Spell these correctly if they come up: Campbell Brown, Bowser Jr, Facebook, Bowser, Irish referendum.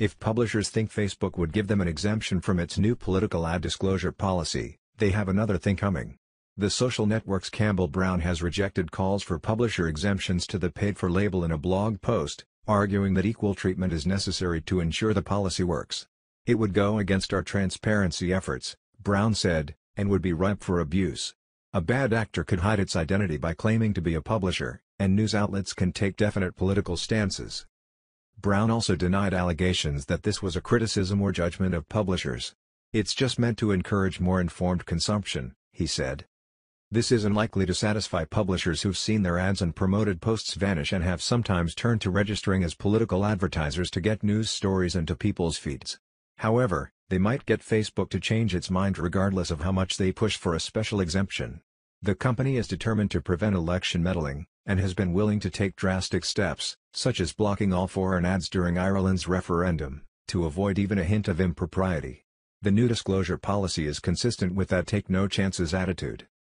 If publishers think Facebook would give them an exemption from its new political ad disclosure policy, they have another thing coming. The social network's Campbell Brown has rejected calls for publisher exemptions to the paid-for label in a blog post, arguing that equal treatment is necessary to ensure the policy works. "It would go against our transparency efforts," Brown said, "and would be ripe for abuse. A bad actor could hide its identity by claiming to be a publisher, and news outlets can take definite political stances." Brown also denied allegations that this was a criticism or judgment of publishers. "It's just meant to encourage more informed consumption," he said. This is unlikely to satisfy publishers who've seen their ads and promoted posts vanish and have sometimes turned to registering as political advertisers to get news stories into people's feeds. However, they might get Facebook to change its mind regardless of how much they push for a special exemption. The company is determined to prevent election meddling, and has been willing to take drastic steps, such as blocking all foreign ads during Ireland's referendum, to avoid even a hint of impropriety. The new disclosure policy is consistent with that take-no-chances attitude.